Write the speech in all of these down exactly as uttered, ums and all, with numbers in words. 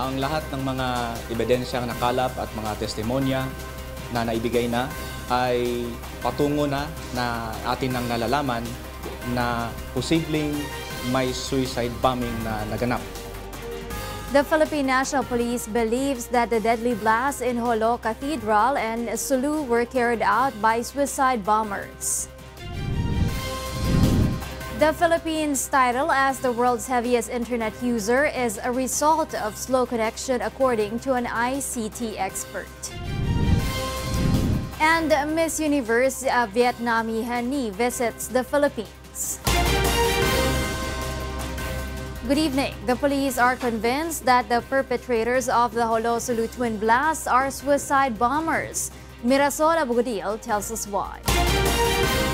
ang lahat ng mga ebidensyang nakalap at mga testimonya na naibigay na ay patungo na na atin ang nalalaman na posibleng may suicide bombing na naganap. The Philippine National Police believes that the deadly blasts in Jolo Cathedral and Sulu were carried out by suicide bombers. The Philippines' title as the world's heaviest internet user is a result of slow connection, according to an I C T expert. And Miss Universe uh, Vietnam H'Hen Nie visits the Philippines. Good evening. The police are convinced that the perpetrators of the Jolo-Sulu twin blasts are suicide bombers. Mirasol Abogadil tells us why.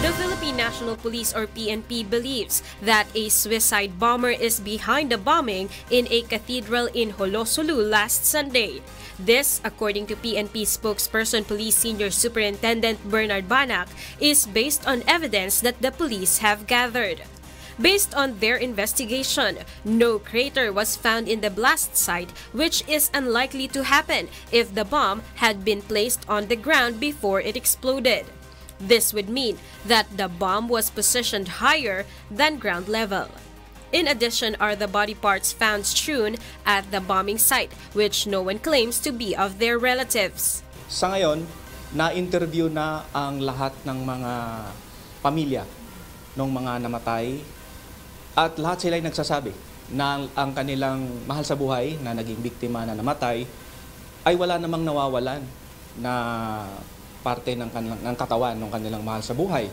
The Philippine National Police or P N P believes that a suicide bomber is behind the bombing in a cathedral in Jolo-Sulu last Sunday. This, according to P N P spokesperson Police Senior Superintendent Bernard Banac, is based on evidence that the police have gathered. Based on their investigation, no crater was found in the blast site, which is unlikely to happen if the bomb had been placed on the ground before it exploded. This would mean that the bomb was positioned higher than ground level. In addition are the body parts found strewn at the bombing site, which no one claims to be of their relatives. Sa ngayon, na-interview na ang lahat ng mga pamilya ng mga namatay. At lahat sila ay nagsasabi na ang kanilang mahal sa buhay na naging biktima na namatay ay wala namang nawawalan na parte ng, kanilang, ng katawan ng kanilang mahal sa buhay.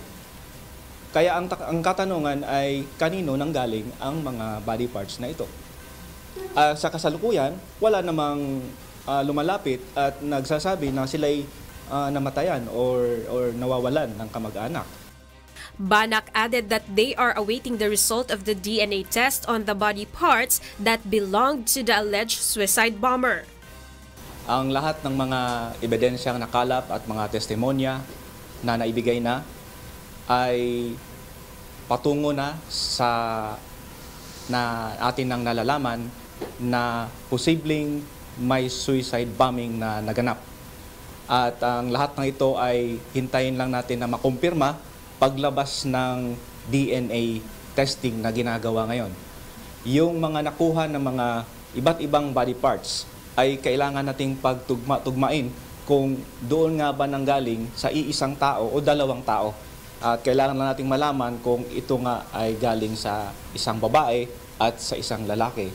Kaya ang, ang katanungan ay kanino nanggaling ang mga body parts na ito. Uh, sa kasalukuyan, wala namang uh, lumalapit at nagsasabi na sila'y uh, namatayan or, or nawawalan ng kamag-anak. Banac added that they are awaiting the result of the D N A test on the body parts that belonged to the alleged suicide bomber. Ang lahat ng mga ebidensyang nakalap at mga testimonya na naibigay na ay patungo na sa na atin ang nalalaman na posibleng may suicide bombing na naganap. At ang lahat ng ito ay hintayin lang natin na makumpirma paglabas ng D N A testing na ginagawa ngayon. Yung mga nakuha ng mga iba't ibang body parts ay kailangan nating pagtugma-tugmain kung doon nga ba nanggaling sa iisang tao o dalawang tao. At kailangan na nating malaman kung ito nga ay galing sa isang babae at sa isang lalaki.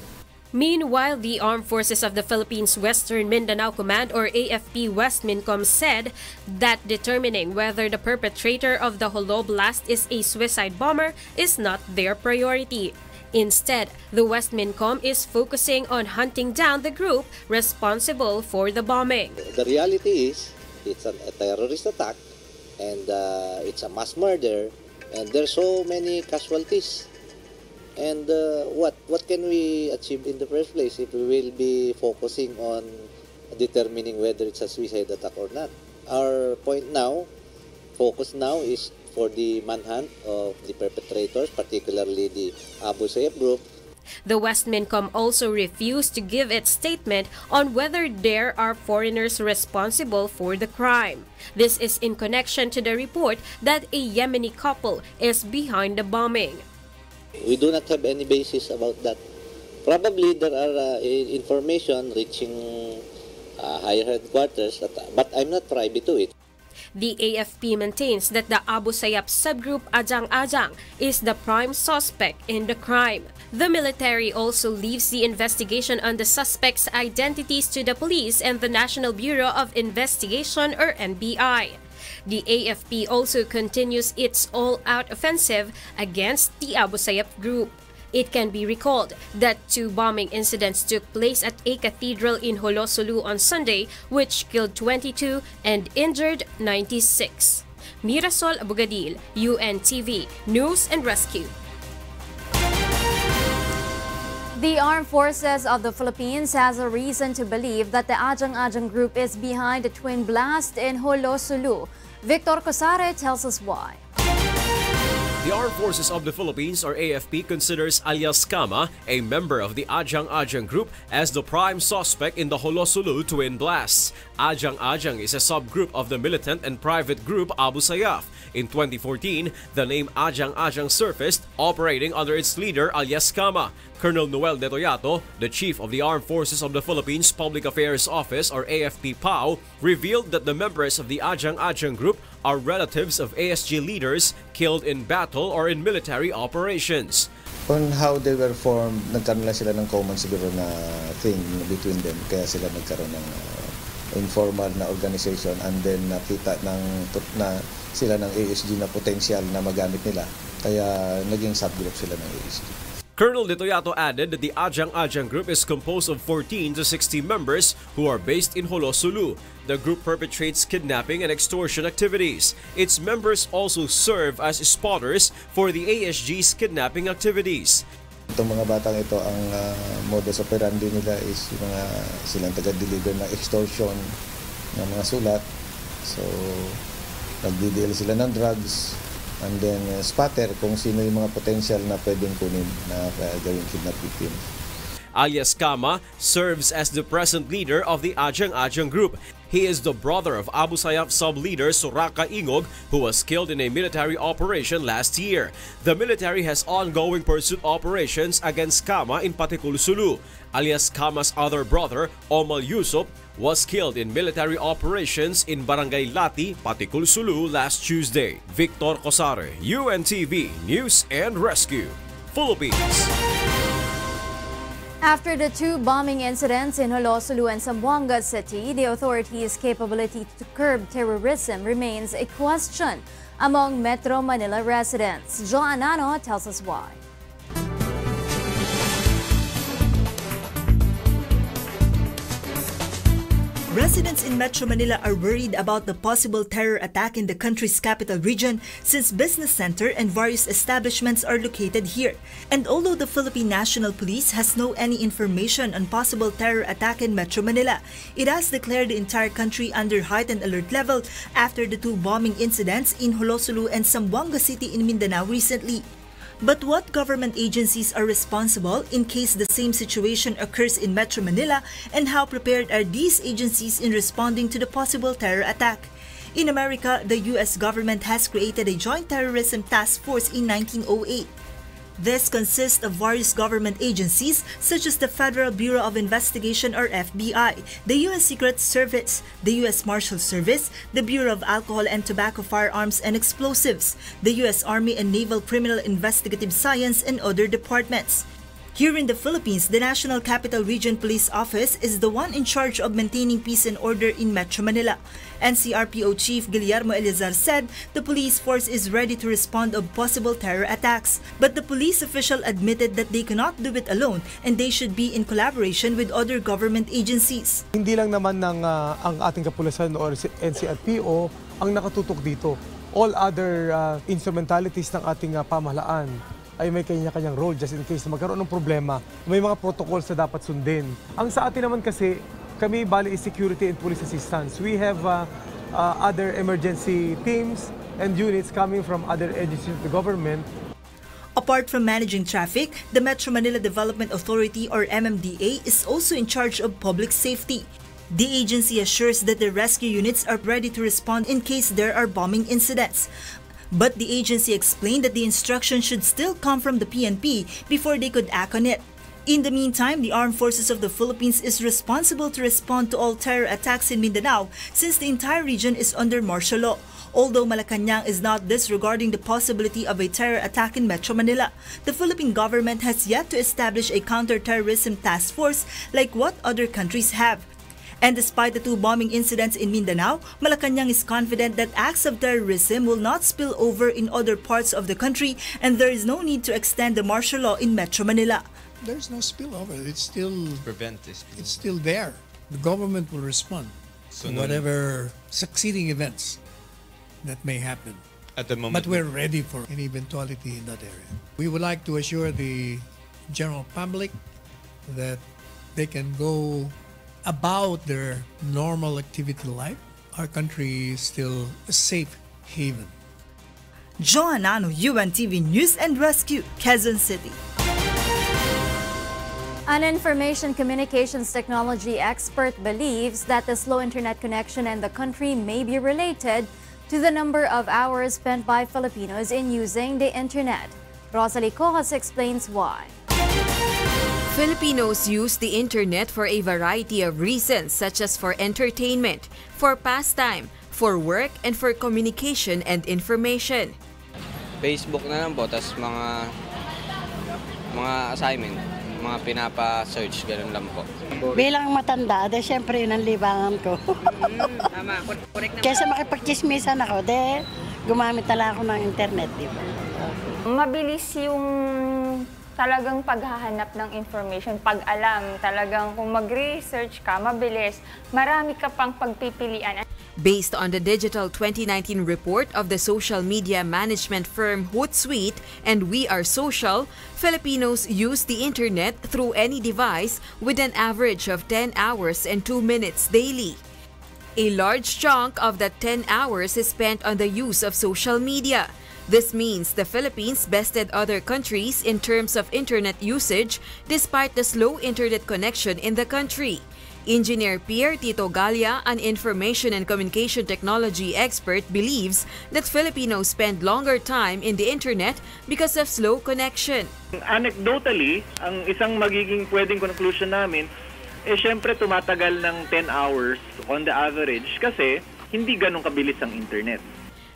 Meanwhile, the Armed Forces of the Philippines Western Mindanao Command or A F P West Mincom said that determining whether the perpetrator of the Jolo blast is a suicide bomber is not their priority. Instead, the West Mincom is focusing on hunting down the group responsible for the bombing. The reality is, it's an, a terrorist attack and uh, it's a mass murder and there's so many casualties. And uh, what, what can we achieve in the first place if we will be focusing on determining whether it's a suicide attack or not? Our point now, focus now is for the manhunt of the perpetrators, particularly the Abu Sayyaf group. The West Mincom also refused to give its statement on whether there are foreigners responsible for the crime. This is in connection to the report that a Yemeni couple is behind the bombing. We do not have any basis about that. Probably there are uh, information reaching uh, higher headquarters, but I'm not privy to it. The A F P maintains that the Abu Sayyaf subgroup Ajang Ajang is the prime suspect in the crime. The military also leaves the investigation on the suspects' identities to the police and the National Bureau of Investigation or N B I. The A F P also continues its all-out offensive against the Abu Sayyaf group. It can be recalled that two bombing incidents took place at a cathedral in Jolo-Sulu on Sunday, which killed twenty-two and injured ninety-six. Mirasol Abogadil, U N T V News and Rescue. The Armed Forces of the Philippines has a reason to believe that the Ajang Ajang group is behind the twin blast in Jolo-Sulu. Victor Cosare tells us why. The Armed Forces of the Philippines or A F P considers alias Kama, a member of the Ajang Ajang group, as the prime suspect in the Jolo-Sulu twin blasts. Ajang Ajang is a subgroup of the militant and private group Abu Sayyaf. In twenty fourteen, the name Ajang Ajang surfaced, operating under its leader alias Kama. Colonel Noel Detoyato, the chief of the Armed Forces of the Philippines Public Affairs Office or A F P P A O, revealed that the members of the Ajang Ajang group are relatives of A S G leaders killed in battle or in military operations. On how they were formed, nagkaroon lang sila ng common siguro na thing between them, kaya sila nagkaroon ng uh, informal na organization, and then nakita ng, na sila ng A S G na potensyal na magamit nila, kaya naging subgroup sila ng A S G. Colonel Detoyato added that the Ajang Ajang group is composed of fourteen to sixty members who are based in Jolo-Sulu. The group perpetrates kidnapping and extortion activities. Its members also serve as spotters for the A S G's kidnapping activities. Itong mga batang ito, ang uh, modus operandi nila is yung mga silang taga-deliver ng extortion ng mga sulat. So, nagdi-deal sila ng drugs. And then uh, spotter kung sino yung mga potential na pwedeng kunin na uh, gawing kidnap victim. Alias Kama serves as the present leader of the Ajang Ajang group. He is the brother of Abu Sayyaf sub-leader Suraka Ingog, who was killed in a military operation last year. The military has ongoing pursuit operations against Kama in Patikul, Sulu. Alias Kama's other brother, Omal Yusuf, was killed in military operations in Barangay Lati, Patikul, Sulu last Tuesday. Victor Cosare, U N T V News and Rescue, Philippines. After the two bombing incidents in Jolo-Sulu and Zamboanga City, the authorities' capability to curb terrorism remains a question among Metro Manila residents. Joel Anano tells us why. Residents in Metro Manila are worried about the possible terror attack in the country's capital region since business center and various establishments are located here. And although the Philippine National Police has no any information on possible terror attack in Metro Manila, it has declared the entire country under heightened alert level after the two bombing incidents in Jolo-Sulu and Zamboanga City in Mindanao recently. But what government agencies are responsible in case the same situation occurs in Metro Manila, and how prepared are these agencies in responding to the possible terror attack? In America, the U S government has created a joint terrorism task force in nineteen oh eight. This consists of various government agencies such as the Federal Bureau of Investigation or F B I, the U S Secret Service, the U S Marshal Service, the Bureau of Alcohol and Tobacco, Firearms and Explosives, the U S Army and Naval Criminal Investigative Science, and other departments. Here in the Philippines, the National Capital Region Police Office is the one in charge of maintaining peace and order in Metro Manila. N C R P O Chief Guillermo Eleazar said the police force is ready to respond to possible terror attacks, but the police official admitted that they cannot do it alone and they should be in collaboration with other government agencies. Hindi lang naman ng, uh, ang ating kapulisan or N C R P O ang nakatutok dito. All other uh, instrumentalities ng ating uh, pamahalaan ay may kanya-kanyang role just in case na magkaroon ng problema. May mga protocols na dapat sundin. Ang sa atin naman kasi, kami bali is security and police assistance. We have uh, uh, other emergency teams and units coming from other agencies of the government. Apart from managing traffic, the Metro Manila Development Authority or M M D A is also in charge of public safety. The agency assures that the rescue units are ready to respond in case there are bombing incidents. But the agency explained that the instruction should still come from the P N P before they could act on it. In the meantime, the Armed Forces of the Philippines is responsible to respond to all terror attacks in Mindanao since the entire region is under martial law. Although Malacañang is not disregarding the possibility of a terror attack in Metro Manila, the Philippine government has yet to establish a counter-terrorism task force like what other countries have. And despite the two bombing incidents in Mindanao, Malacañang is confident that acts of terrorism will not spill over in other parts of the country, and there is no need to extend the martial law in Metro Manila. There's no spillover. It's still prevent this. It's still there. The government will respond so to whatever succeeding events that may happen. At the moment, but we're ready for any eventuality in that area. We would like to assure the general public that they can go about their normal activity life. Our country is still a safe haven. Joan Ano, U N T V News and Rescue, Quezon City. An information communications technology expert believes that the slow internet connection in the country may be related to the number of hours spent by Filipinos in using the internet. Rosalie Cojas explains why. Filipinos use the internet for a variety of reasons, such as for entertainment, for pastime, for work, and for communication and information. Facebook na lang po, tas mga, mga assignment, mga pinapa-search, ganun lang po. Bilang matanda, de siyempre yun ang libangan ko. mm, tama. Kesa makipag-chismisan ako, de gumamit na lang ako ng internet, di ba? Mabilis yung talagang paghahanap ng information, pag-alam, talagang kung mag-research ka, mabilis, marami ka pang pagpipilian. Based on the Digital twenty nineteen report of the social media management firm Hootsuite and We Are Social, Filipinos use the internet through any device with an average of ten hours and two minutes daily. A large chunk of that ten hours is spent on the use of social media. This means the Philippines bested other countries in terms of internet usage despite the slow internet connection in the country. Engineer Pierre Tito Galla, an information and communication technology expert, believes that Filipinos spend longer time in the internet because of slow connection. Anecdotally, ang isang magiging pwedeng conclusion namin, eh syempre tumatagal ng ten hours on the average kasi hindi ganun kabilis ang internet.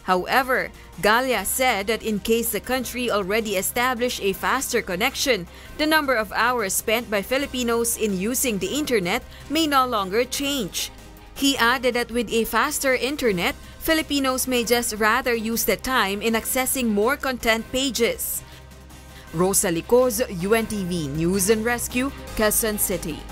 However, Galla said that in case the country already established a faster connection, the number of hours spent by Filipinos in using the internet may no longer change. He added that with a faster internet, Filipinos may just rather use the time in accessing more content pages. Rosalie Coz, U N T V News and Rescue, Quezon City.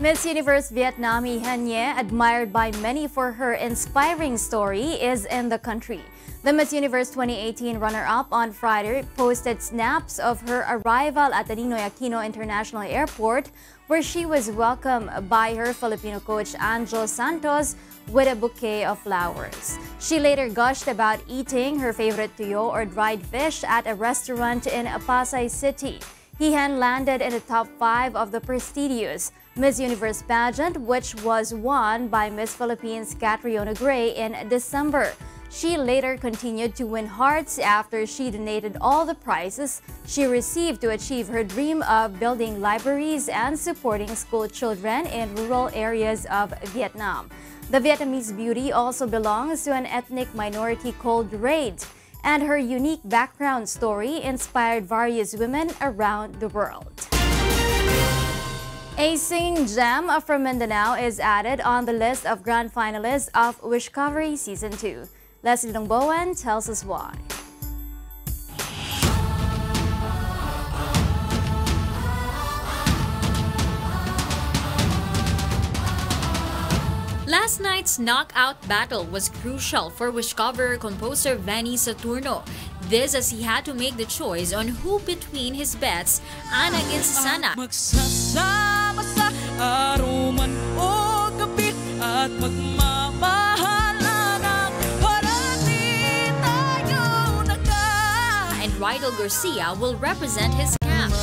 Miss Universe Vietnam H'Hen Nie, admired by many for her inspiring story, is in the country. The Miss Universe twenty eighteen runner-up on Friday posted snaps of her arrival at the Ninoy Aquino International Airport, where she was welcomed by her Filipino coach Angelo Santos with a bouquet of flowers. She later gushed about eating her favorite tuyo or dried fish at a restaurant in Pasay City. H'Hen landed in the top five of the prestigious Miss Universe pageant, which was won by Miss Philippines Catriona Gray in December. She later continued to win hearts after she donated all the prizes she received to achieve her dream of building libraries and supporting school children in rural areas of Vietnam. The Vietnamese beauty also belongs to an ethnic minority called Raed, and her unique background story inspired various women around the world. A singing gem from Mindanao is added on the list of grand finalists of Wishcovery Season two. Leslie Longbowen tells us why. Last night's knockout battle was crucial for Wishcover composer Vehnee Saturno. This as he had to make the choice on who between his bets, Ana against Sana. And Rydel Garcia will represent his camp.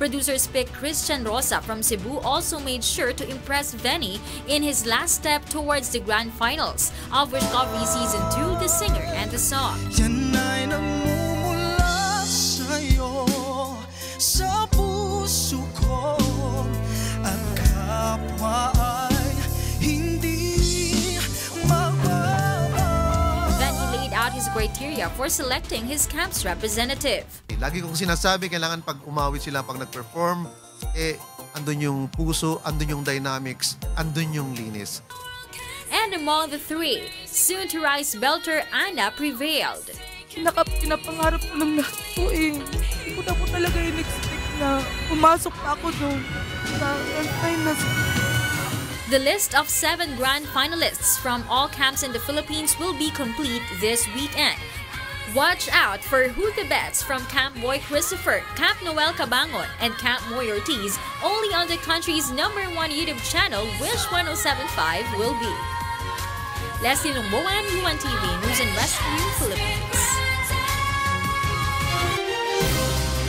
Producers pick Christian Rosa from Cebu also made sure to impress Vehnee in his last step towards the grand finals of Wishcovery Season two, the singer and the song. Criteria for selecting his camp's representative. Lagi kong sinasabi, kailangan pag umawit sila, pag nag-perform, eh, andun yung puso, andun yung dynamics, andun yung linis. And among the three, soon-to-rise belter Ana prevailed. Kinakapangarap ko ng lahat po eh. Hindi ko na po talaga in-expect na pumasok pa ako doon. Na, na, na, na. The list of seven grand finalists from all camps in the Philippines will be complete this weekend. Watch out for Hootie Bets from Camp Boy Christopher, Camp Noel Cabangon, and Camp Moy Ortiz, only on the country's number one YouTube channel, which one oh seven point five will be. Leslie Lumboan, U N T V News and Rescue, Philippines.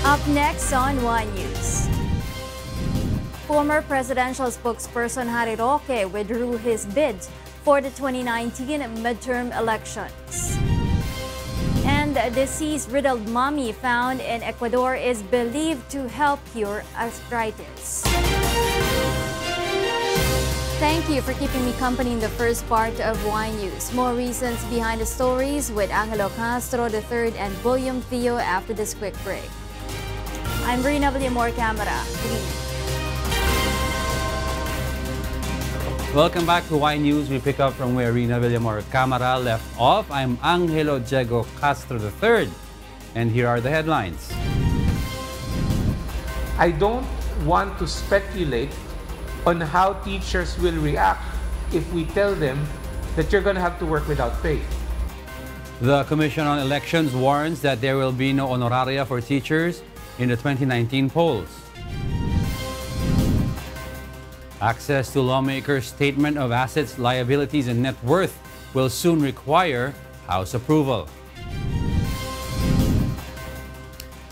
Up next on One News. Former presidential spokesperson Harry Roque withdrew his bid for the twenty nineteen midterm elections. And a disease-riddled mummy found in Ecuador is believed to help cure arthritis. Thank you for keeping me company in the first part of Wine News. More reasons behind the stories with Angelo Castro the third and William Theo after this quick break. I'm Rheena Villamor-Camara. Welcome back to Wine News. We pick up from where Rheena Villamor-Camara left off. I'm Angelo Diego Castro the third, and here are the headlines. I don't want to speculate on how teachers will react if we tell them that you're going to have to work without pay. The Commission on Elections warns that there will be no honoraria for teachers in the twenty nineteen polls. Access to lawmakers' statement of assets, liabilities, and net worth will soon require House approval.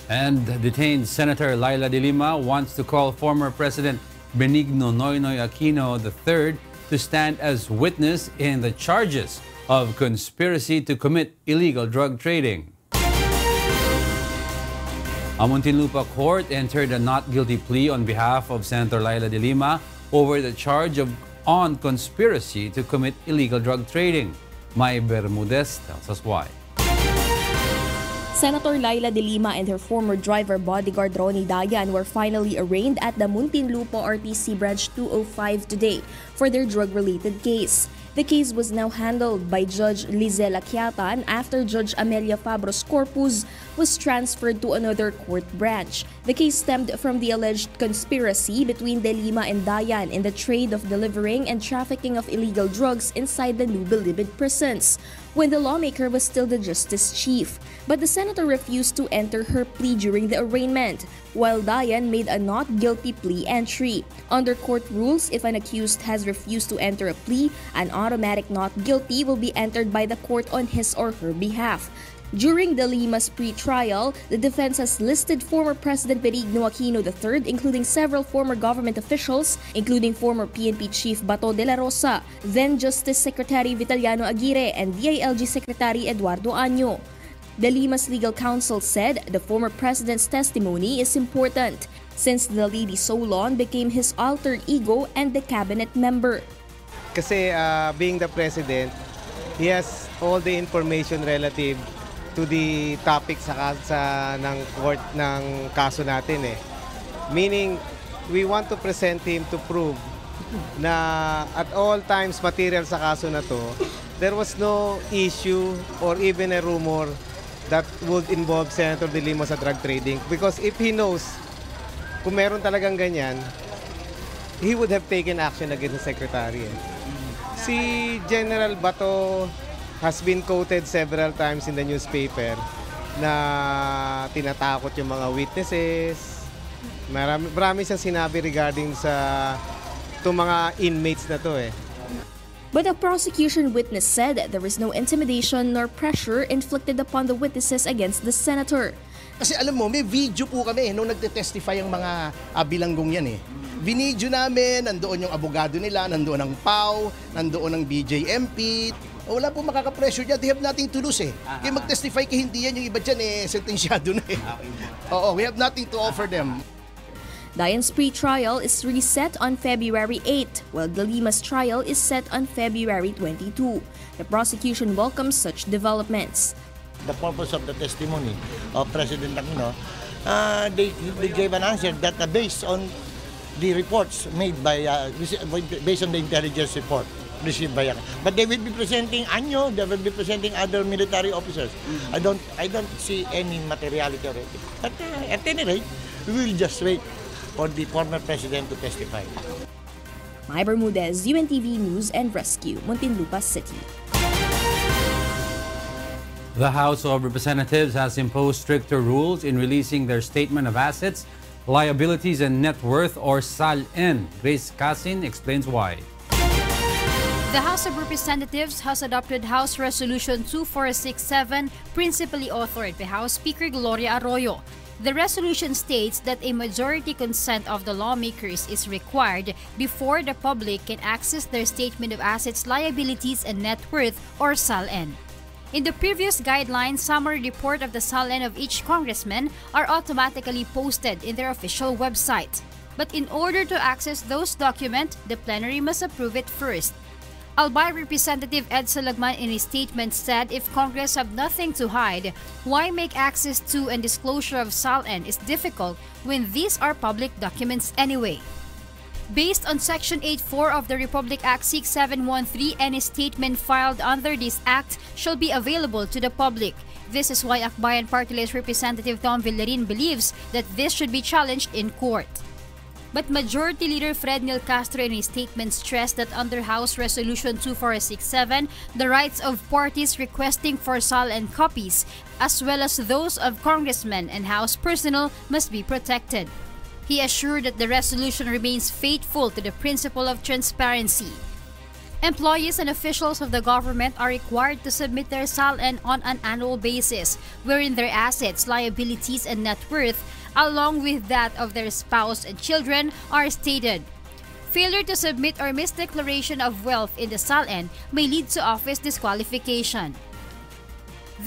And detained Senator Leila de Lima wants to call former President Benigno Noynoy Aquino the third to stand as witness in the charges of conspiracy to commit illegal drug trading. A Muntinlupa court entered a not guilty plea on behalf of Senator Leila de Lima over the charge of on conspiracy to commit illegal drug trading. May Bermudez tells us why. Senator Leila de Lima and her former driver bodyguard Ronnie Dayan were finally arraigned at the Muntinlupa R T C Branch two oh five today for their drug-related case. The case was now handled by Judge Lizelle Aquiatan after Judge Amelia Fabros Corpus was transferred to another court branch. The case stemmed from the alleged conspiracy between De Lima and Dayan in the trade of delivering and trafficking of illegal drugs inside the New Bilibid prisons, when the lawmaker was still the Justice Chief. But the senator refused to enter her plea during the arraignment, while Dayan made a not guilty plea entry. Under court rules, if an accused has refused to enter a plea, an automatic not guilty will be entered by the court on his or her behalf. During De Lima's pre-trial, the defense has listed former President Benigno Aquino the third, including several former government officials, including former P N P Chief Bato de la Rosa, then Justice Secretary Vitaliano Aguirre, and D I L G Secretary Eduardo Año. De Lima's legal counsel said the former president's testimony is important, since the Lady Solon became his alter ego and the cabinet member. Kasi uh, being the president, he has all the information relative to the topic sa, sa ng court ng kaso natin eh. Meaning, we want to present him to prove na at all times material sa kaso na to, there was no issue or even a rumor that would involve Senator De Lima sa drug trading. Because if he knows kung meron talagang ganyan, he would have taken action against the secretary eh. Si General Bato has been quoted several times in the newspaper na tinatakot yung mga witnesses. Marami, marami siyang sinabi regarding sa itong mga inmates na to eh. But a prosecution witness said there is no intimidation nor pressure inflicted upon the witnesses against the senator. Kasi alam mo, may video po kami eh, nung nagtetestify ang mga ah, bilanggong yan eh. Binidyo namin, nandoon yung abogado nila, nandoon ang P A O, nandoon ang B J M P. Wala po makaka-pressure dyan. They have nothing to lose eh. Uh-huh. Kaya mag-testify kay hindi yan. Yung iba dyan eh, sentensyado na eh. Oo, we have nothing to offer them. Dayan's pre-trial is reset on February eighth, while De Lima's trial is set on February twenty-second. The prosecution welcomes such developments. The purpose of the testimony of President Aquino, uh, they, they gave an answer that uh, based on the reports made by, uh, based on the intelligence report received by Aquino. But they will be presenting Año, they will be presenting other military officers. Mm-hmm. I don't, I don't see any materiality already. But uh, at any rate, we will just wait for the former president to testify. Mai Bermudez, U N T V News and Rescue, Muntinlupa City. The House of Representatives has imposed stricter rules in releasing their Statement of Assets, Liabilities and Net Worth, or S A L N. Grace Casin explains why. The House of Representatives has adopted House Resolution two four six seven, principally authored by House Speaker Gloria Arroyo. The resolution states that a majority consent of the lawmakers is required before the public can access their Statement of Assets, Liabilities and Net Worth, or S A L N. In the previous guidelines, summary report of the S A L N of each congressman are automatically posted in their official website. But in order to access those documents, the plenary must approve it first. Albay Representative Ed Salagman in his statement said if Congress have nothing to hide, why make access to and disclosure of S A L N is difficult when these are public documents anyway. Based on Section eight point four of the Republic Act six seven one three, any statement filed under this Act shall be available to the public. This is why Akbayan Party List Representative Tom Villarin believes that this should be challenged in court. But Majority Leader Fred Neil Castro in his statement stressed that under House Resolution two four six seven, the rights of parties requesting for S A L N copies, as well as those of congressmen and House personnel, must be protected. He assured that the resolution remains faithful to the principle of transparency. Employees and officials of the government are required to submit their S A L N on an annual basis, wherein their assets, liabilities, and net worth, along with that of their spouse and children, are stated. Failure to submit or misdeclaration of wealth in the S A L N may lead to office disqualification.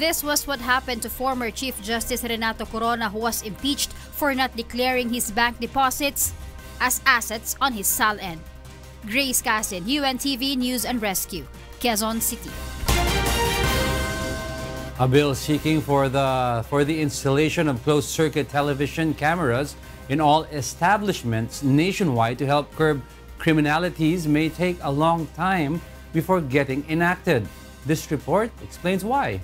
This was what happened to former Chief Justice Renato Corona, who was impeached for not declaring his bank deposits as assets on his S A L N. Grace Casin, U N T V News and Rescue, Quezon City. A bill seeking for the for the installation of closed-circuit television cameras in all establishments nationwide to help curb criminalities may take a long time before getting enacted. This report explains why.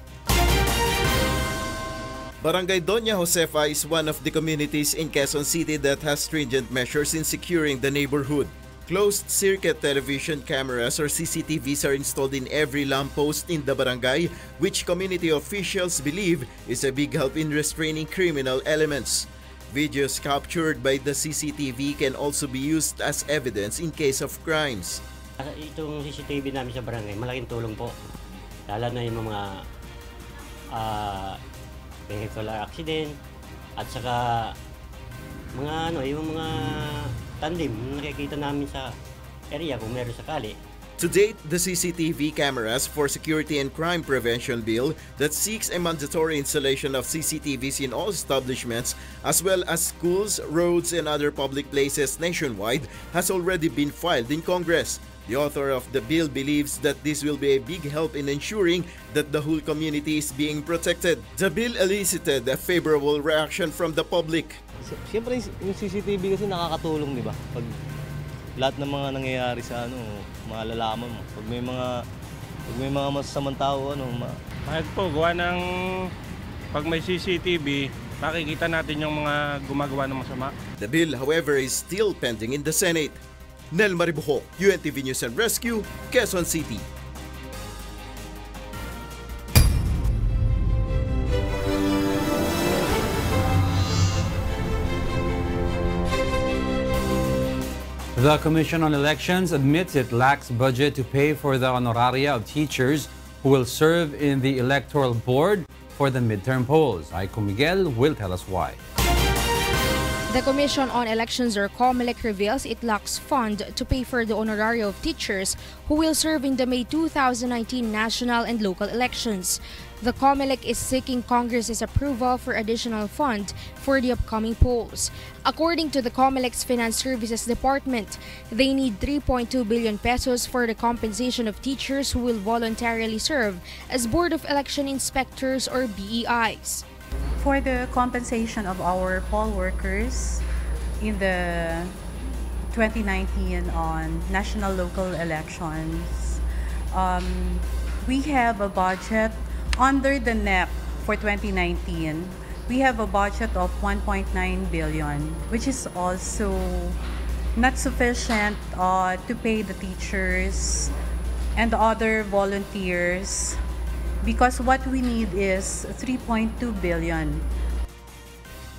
Barangay Doña Josefa is one of the communities in Quezon City that has stringent measures in securing the neighborhood. Closed-circuit television cameras or C C T Vs are installed in every lamppost in the barangay, which community officials believe is a big help in restraining criminal elements. Videos captured by the C C T V can also be used as evidence in case of crimes. Itong C C T V namin sa barangay, malaking tulong po. Lalo na yung mga... Uh, vehicle accident at saka mga ano yung mga tandem nakikita namin sa area kung meron sakali. To date, the C C T V cameras for Security and Crime Prevention Bill that seeks a mandatory installation of C C T Vs in all establishments as well as schools, roads, and other public places nationwide has already been filed in Congress. The author of the bill believes that this will be a big help in ensuring that the whole community is being protected. The bill elicited a favorable reaction from the public. Siyempre, yung C C T V kasi nakakatulong, di ba? Pag lahat ng mga nangyayari sa ano, malalaman mo. Pag may mga, pag may mga masasamang tao, ano, ma... Mahal po, gawa ng... Pag may C C T V, makikita natin yung mga gumagawa ng masama. The bill, however, is still pending in the Senate. Nel Maribuho, U N T V News and Rescue, Quezon City. The Commission on Elections admits it lacks budget to pay for the honoraria of teachers who will serve in the Electoral Board for the midterm polls. Aiko Miguel will tell us why. The Commission on Elections or COMELEC reveals it lacks fund to pay for the honoraria of teachers who will serve in the May two thousand nineteen national and local elections. The COMELEC is seeking Congress's approval for additional fund for the upcoming polls. According to the COMELEC's Finance Services Department, they need three point two billion pesos for the compensation of teachers who will voluntarily serve as Board of Election Inspectors or B E Is. For the compensation of our poll workers in the twenty nineteen on national local elections, um, we have a budget under the N E P for twenty nineteen. We have a budget of one point nine billion, which is also not sufficient uh, to pay the teachers and other volunteers, because what we need is three point two billion.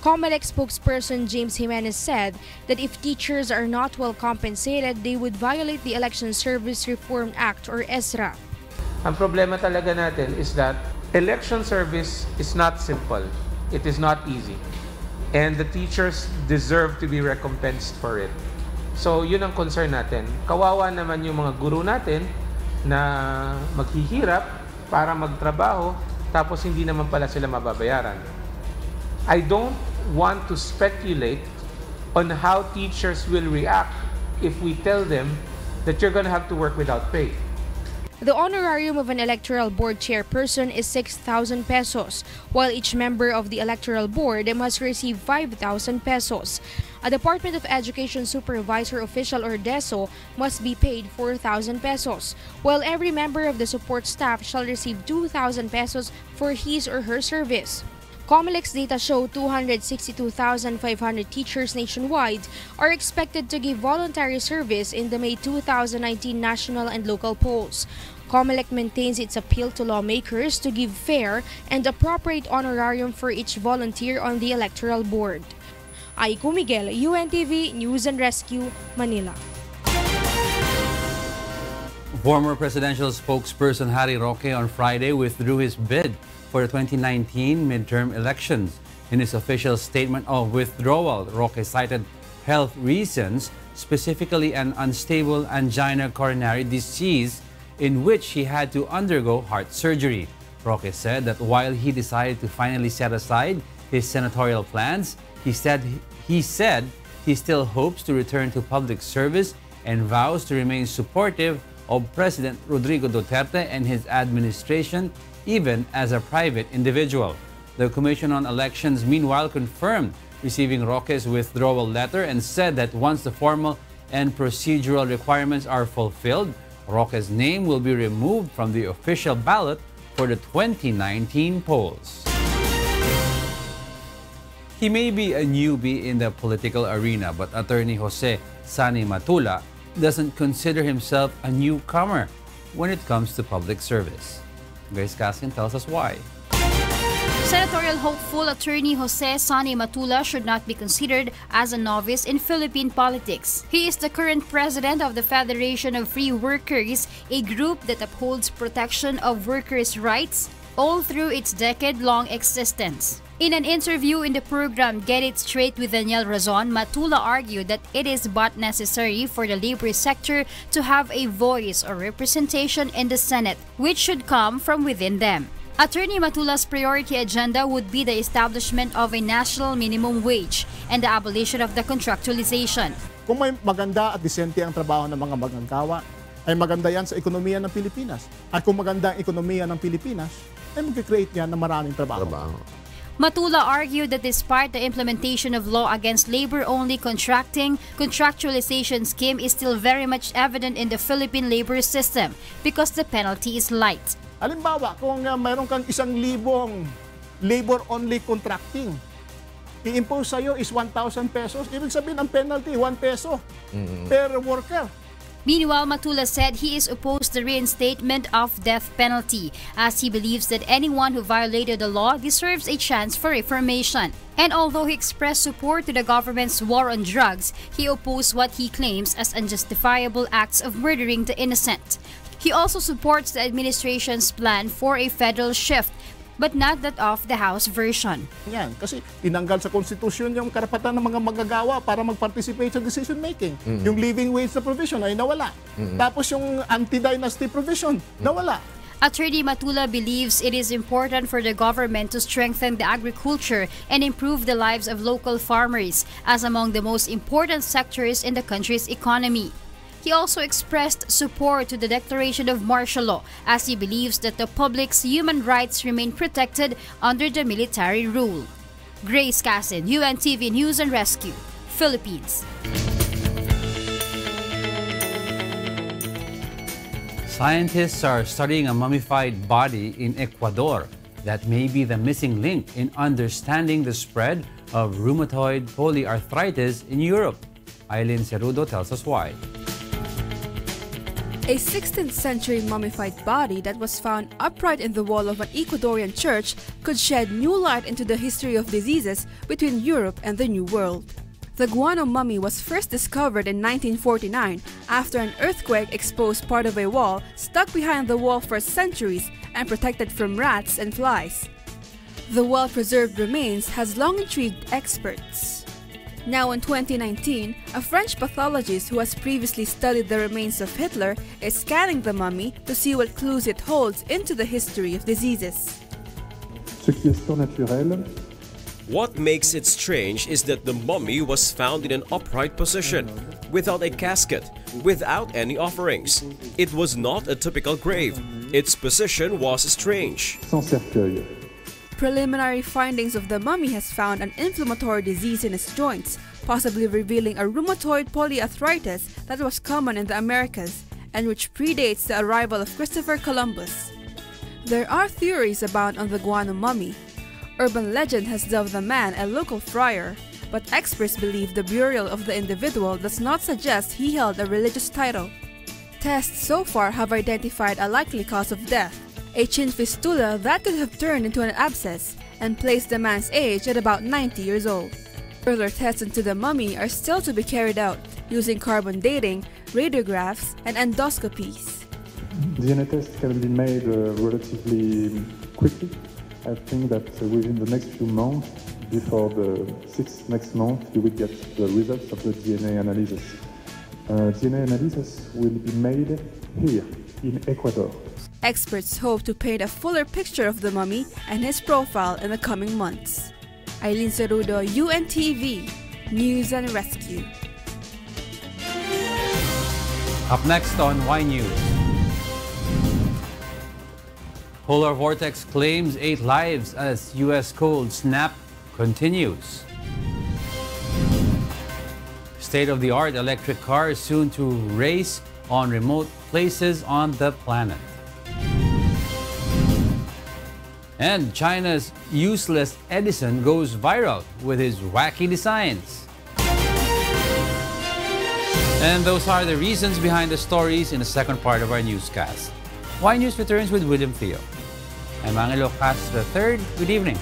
COMELEC spokesperson James Jimenez said that if teachers are not well compensated, they would violate the Election Service Reform Act or E S R A. Ang problema talaga natin is that election service is not simple. It is not easy. And the teachers deserve to be recompensed for it. So yun ang concern natin. Kawawa naman yung mga guru natin na maghihirap para magtrabaho, tapos hindi naman pala sila mababayaran. I don't want to speculate on how teachers will react if we tell them that you're going to have to work without pay. The honorarium of an electoral board chairperson is six thousand pesos, while each member of the electoral board must receive five thousand pesos. A Department of Education supervisor official or D E S O must be paid four thousand pesos, while every member of the support staff shall receive two thousand pesos for his or her service. COMELEC's data show two hundred sixty-two thousand five hundred teachers nationwide are expected to give voluntary service in the May two thousand nineteen national and local polls. COMELEC maintains its appeal to lawmakers to give fair and appropriate honorarium for each volunteer on the electoral board. Aiko Miguel, U N T V News and Rescue, Manila. Former presidential spokesperson Harry Roque on Friday withdrew his bid for the twenty nineteen midterm elections. In his official statement of withdrawal, Roque cited health reasons, specifically an unstable angina coronary disease in which he had to undergo heart surgery. Roque said that while he decided to finally set aside his senatorial plans, he said he, said he still hopes to return to public service and vows to remain supportive of President Rodrigo Duterte and his administration, even as a private individual. The Commission on Elections, meanwhile, confirmed receiving Roque's withdrawal letter and said that once the formal and procedural requirements are fulfilled, Roque's name will be removed from the official ballot for the twenty nineteen polls. He may be a newbie in the political arena, but attorney Jose Sonny Matula doesn't consider himself a newcomer when it comes to public service. Grace Gaskin tells us why. Senatorial hopeful attorney Jose Sonny Matula should not be considered as a novice in Philippine politics. He is the current president of the Federation of Free Workers, a group that upholds protection of workers' rights all through its decade-long existence. In an interview in the program Get It Straight with Daniel Razon, Matula argued that it is but necessary for the labor sector to have a voice or representation in the Senate, which should come from within them. Attorney Matula's priority agenda would be the establishment of a national minimum wage and the abolition of the contractualization. Kung may maganda at disente ang trabaho ng mga mag-angkawa, ay maganda yan sa ekonomiya ng Pilipinas. At kung maganda ang ekonomiya ng Pilipinas, ay mag-create yan ng maraming trabaho. trabaho. Matula argued that despite the implementation of law against labor-only contracting, contractualization scheme is still very much evident in the Philippine labor system because the penalty is light. Halimbawa, kung uh, mayroon kang isang libong labor-only contracting, i-impose sa'yo is one thousand pesos. Ibig sabihin, ang penalty, one peso mm-hmm. per worker. Meanwhile, Matula said he is opposed to the reinstatement of death penalty, as he believes that anyone who violated the law deserves a chance for reformation. And although he expressed support to the government's war on drugs, he opposed what he claims as unjustifiable acts of murdering the innocent. He also supports the administration's plan for a federal shift, but not that of the House version. Yan, kasi tinanggal sa konstitusyon yung karapatan ng mga magagawa para mag-participate sa decision-making. Mm -hmm. Yung living wage na provision ay nawala. Mm -hmm. Tapos yung anti-dynasty provision, mm -hmm. nawala. Attorney Matula believes it is important for the government to strengthen the agriculture and improve the lives of local farmers as among the most important sectors in the country's economy. He also expressed support to the declaration of martial law, as he believes that the public's human rights remain protected under the military rule. Grace Casin, U N T V News and Rescue, Philippines. Scientists are studying a mummified body in Ecuador that may be the missing link in understanding the spread of rheumatoid polyarthritis in Europe. Aileen Cerrudo tells us why. A sixteenth century mummified body that was found upright in the wall of an Ecuadorian church could shed new light into the history of diseases between Europe and the New World. The guano mummy was first discovered in nineteen forty-nine after an earthquake exposed part of a wall stuck behind the wall for centuries and protected from rats and flies. The well-preserved remains has long intrigued experts. Now in twenty nineteen, a French pathologist who has previously studied the remains of Hitler is scanning the mummy to see what clues it holds into the history of diseases. What makes it strange is that the mummy was found in an upright position, without a casket, without any offerings. It was not a typical grave. Its position was strange. Preliminary findings of the mummy has found an inflammatory disease in its joints, possibly revealing a rheumatoid polyarthritis that was common in the Americas and which predates the arrival of Christopher Columbus. There are theories abound on the guano mummy. Urban legend has dubbed the man a local friar, but experts believe the burial of the individual does not suggest he held a religious title. Tests so far have identified a likely cause of death, a chin fistula that could have turned into an abscess and placed the man's age at about ninety years old. Further tests into the mummy are still to be carried out using carbon dating, radiographs, and endoscopies. D N A tests can be made uh, relatively quickly. I think that uh, within the next few months, before the sixth next month, you will get the results of the D N A analysis. Uh, D N A analysis will be made here in Ecuador. Experts hope to paint a fuller picture of the mummy and his profile in the coming months. Aileen Cerrudo, U N T V News and Rescue. Up next on Y News. Polar vortex claims eight lives as U S cold snap continues. State-of-the-art electric cars soon to race on remote places on the planet. And China's useless Edison goes viral with his wacky designs. And those are the reasons behind the stories in the second part of our newscast. Y News returns with William Theo. I'm Angelo Castro the third. Good evening.